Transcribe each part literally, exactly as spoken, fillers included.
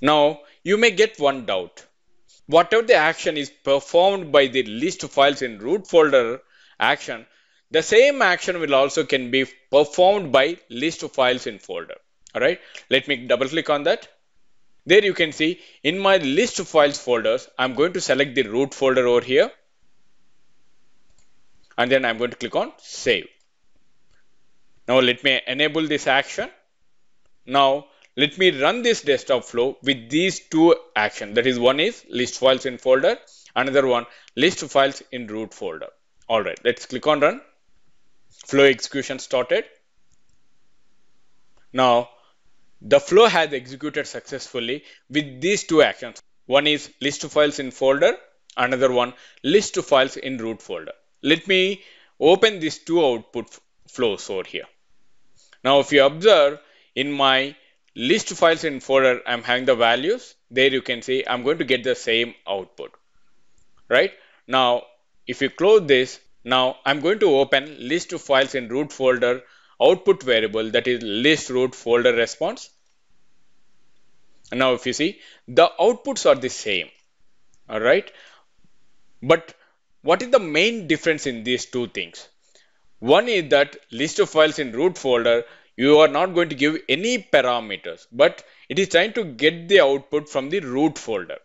Now, you may get one doubt. What if the action is performed by the list files in root folder action, the same action will also can be performed by list files in folder. All right, let me double click on that. There you can see in my list files folders, I'm going to select the root folder over here. And then I'm going to click on save. Now let me enable this action. Now let me run this desktop flow with these two actions. That is, one is list files in folder, another one list files in root folder. All right, let's click on run. Flow execution started. Now the flow has executed successfully with these two actions. One is list files in folder, another one list files in root folder. Let me open these two output flows over here. Now, if you observe in my list files in folder, I'm having the values. There you can see I'm going to get the same output, right? Now, if you close this, now I'm going to open list files in root folder output variable, that is list root folder response. And now, if you see, the outputs are the same, all right? But what is the main difference in these two things? One is that list of files in root folder, you are not going to give any parameters, but it is trying to get the output from the root folder.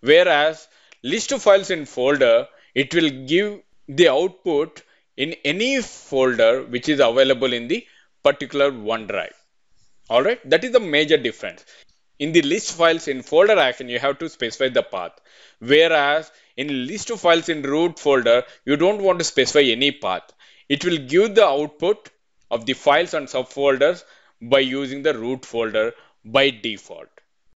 Whereas list of files in folder, it will give the output in any folder which is available in the particular OneDrive. All right, that is the major difference. In the list files in folder action, you have to specify the path. Whereas in list of files in root folder, you don't want to specify any path. It will give the output of the files and subfolders by using the root folder by default.